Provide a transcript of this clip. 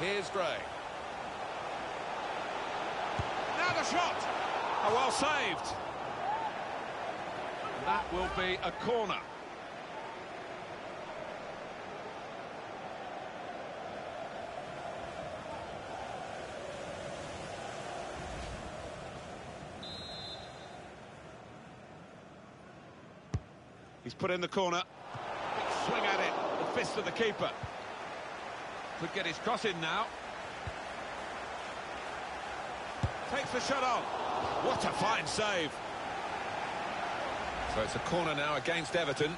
Here's Gray. Now the shot. Oh, well saved. And that will be a corner. He's put in the corner. Swing at it. The fist of the keeper. Could get his cross in now. Takes the shot on. What a fine save. So it's a corner now against Everton.